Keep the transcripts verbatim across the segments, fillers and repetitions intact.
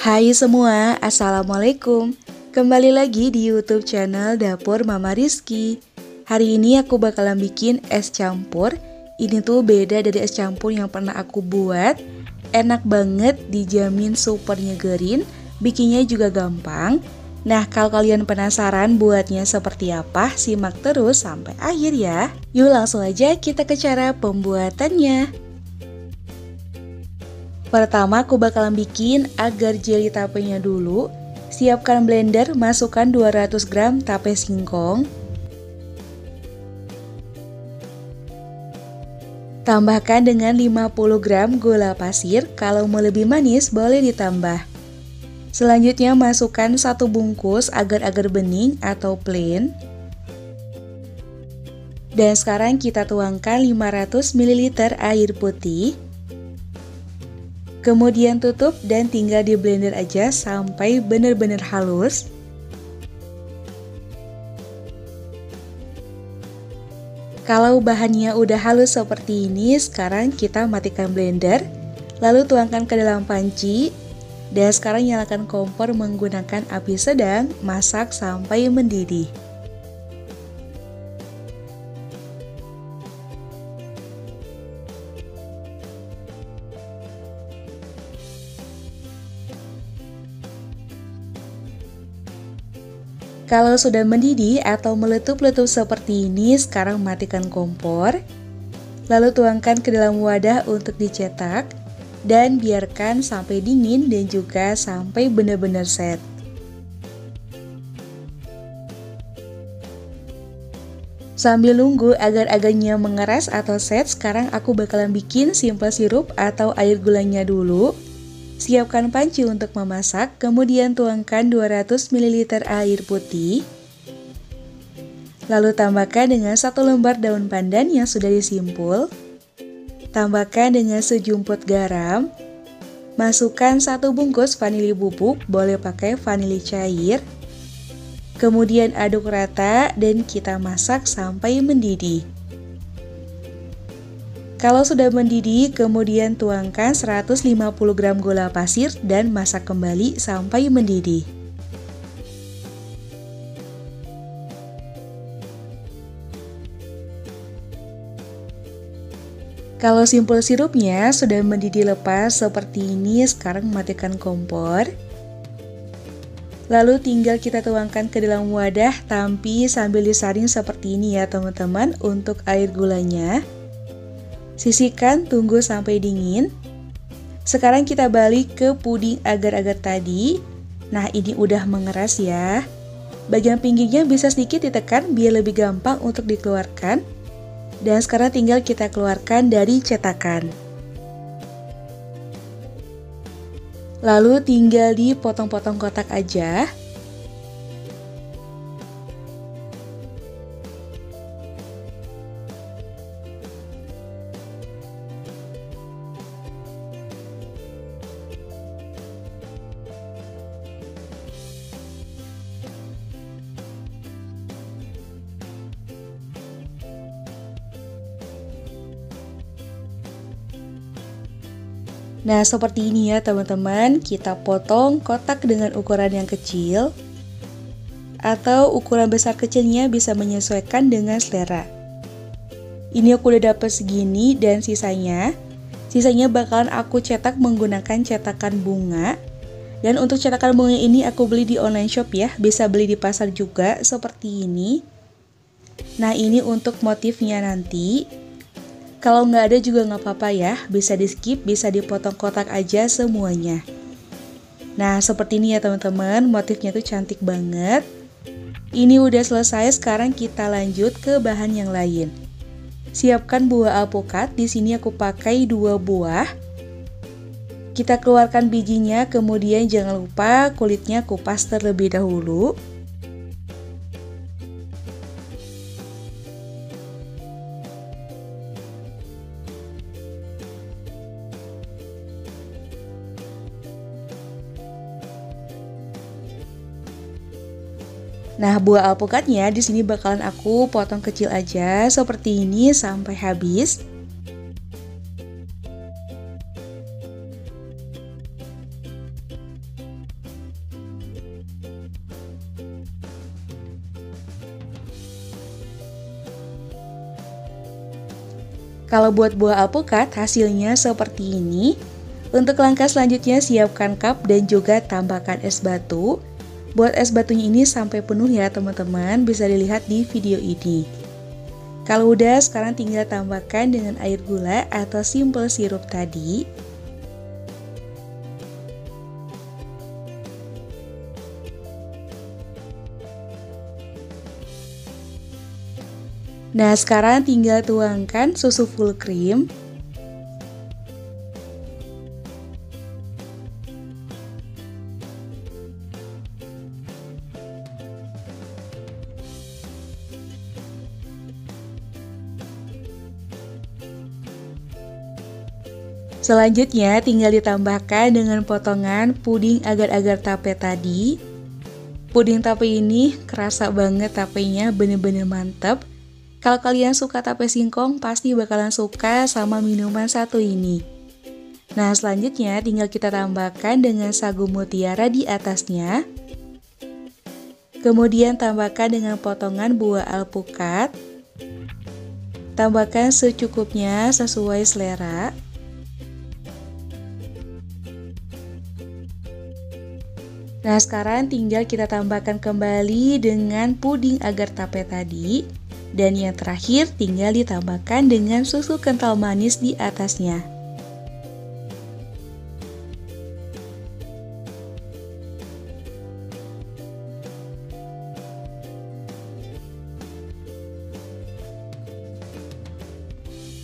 Hai semua, Assalamualaikum. Kembali lagi di YouTube channel Dapur Mama Rizky. Hari ini aku bakalan bikin es campur. Ini tuh beda dari es campur yang pernah aku buat. Enak banget, dijamin super nyegerin. Bikinnya juga gampang. Nah, kalau kalian penasaran buatnya seperti apa, simak terus sampai akhir ya. Yuk langsung aja kita ke cara pembuatannya. Pertama aku bakalan bikin agar jelly tapenya dulu. Siapkan blender, masukkan dua ratus gram tape singkong. Tambahkan dengan lima puluh gram gula pasir, kalau mau lebih manis boleh ditambah. Selanjutnya masukkan satu bungkus agar-agar bening atau plain. Dan sekarang kita tuangkan lima ratus mililiter air putih. Kemudian tutup dan tinggal di blender aja sampai benar-benar halus. Kalau bahannya udah halus seperti ini, sekarang kita matikan blender. Lalu tuangkan ke dalam panci. Dan sekarang nyalakan kompor menggunakan api sedang, masak sampai mendidih. Kalau sudah mendidih atau meletup-letup seperti ini, sekarang matikan kompor. Lalu tuangkan ke dalam wadah untuk dicetak. Dan biarkan sampai dingin dan juga sampai benar-benar set. Sambil nunggu agar-agarnya mengeras atau set, sekarang aku bakalan bikin simple sirup atau air gulanya dulu. Siapkan panci untuk memasak, kemudian tuangkan dua ratus mililiter air putih. Lalu tambahkan dengan satu lembar daun pandan yang sudah disimpul. Tambahkan dengan sejumput garam. Masukkan satu bungkus vanili bubuk, boleh pakai vanili cair. Kemudian aduk rata dan kita masak sampai mendidih. Kalau sudah mendidih, kemudian tuangkan seratus lima puluh gram gula pasir dan masak kembali sampai mendidih. Kalau simple sirupnya sudah mendidih lepas seperti ini, sekarang matikan kompor. Lalu tinggal kita tuangkan ke dalam wadah, tapi sambil disaring seperti ini ya teman-teman untuk air gulanya. Sisihkan, tunggu sampai dingin. Sekarang kita balik ke puding agar-agar tadi. Nah, ini udah mengeras ya. Bagian pinggirnya bisa sedikit ditekan biar lebih gampang untuk dikeluarkan. Dan sekarang tinggal kita keluarkan dari cetakan. Lalu tinggal dipotong-potong kotak aja. Nah, seperti ini ya teman-teman, kita potong kotak dengan ukuran yang kecil atau ukuran besar kecilnya bisa menyesuaikan dengan selera. Ini aku udah dapet segini dan sisanya, sisanya bakalan aku cetak menggunakan cetakan bunga. Dan untuk cetakan bunga ini aku beli di online shop ya, bisa beli di pasar juga seperti ini. Nah, ini untuk motifnya nanti. Kalau nggak ada juga nggak apa-apa ya, bisa di skip, bisa dipotong kotak aja semuanya. Nah, seperti ini ya teman-teman, motifnya tuh cantik banget. Ini udah selesai, sekarang kita lanjut ke bahan yang lain. Siapkan buah alpukat, di sini aku pakai dua buah. Kita keluarkan bijinya, kemudian jangan lupa kulitnya kupas terlebih dahulu. Nah, buah alpukatnya di sini bakalan aku potong kecil aja seperti ini sampai habis. Kalau buat buah alpukat hasilnya seperti ini. Untuk langkah selanjutnya siapkan cup dan juga tambahkan es batu. Buat es batunya ini sampai penuh ya teman-teman, bisa dilihat di video ini. Kalau udah, sekarang tinggal tambahkan dengan air gula atau simple sirup tadi. Nah, sekarang tinggal tuangkan susu full cream. Selanjutnya, tinggal ditambahkan dengan potongan puding agar-agar tape tadi. Puding tape ini kerasa banget, tapenya bener-bener mantep. Kalau kalian suka tape singkong, pasti bakalan suka sama minuman satu ini. Nah, selanjutnya tinggal kita tambahkan dengan sagu mutiara di atasnya. Kemudian tambahkan dengan potongan buah alpukat. Tambahkan secukupnya sesuai selera. Nah, sekarang tinggal kita tambahkan kembali dengan puding agar tape tadi. Dan yang terakhir tinggal ditambahkan dengan susu kental manis di atasnya.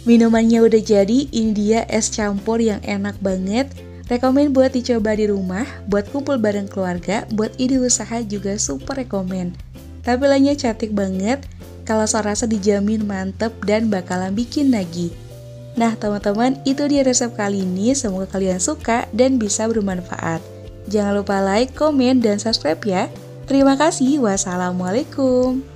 Minumannya udah jadi, ini dia es campur yang enak banget. Rekomen buat dicoba di rumah, buat kumpul bareng keluarga, buat ide usaha juga super rekomen. Tampilannya cantik banget. Kalau rasa dijamin mantep dan bakalan bikin nagih. Nah teman-teman, itu dia resep kali ini, semoga kalian suka dan bisa bermanfaat. Jangan lupa like, komen, dan subscribe ya. Terima kasih, wassalamualaikum.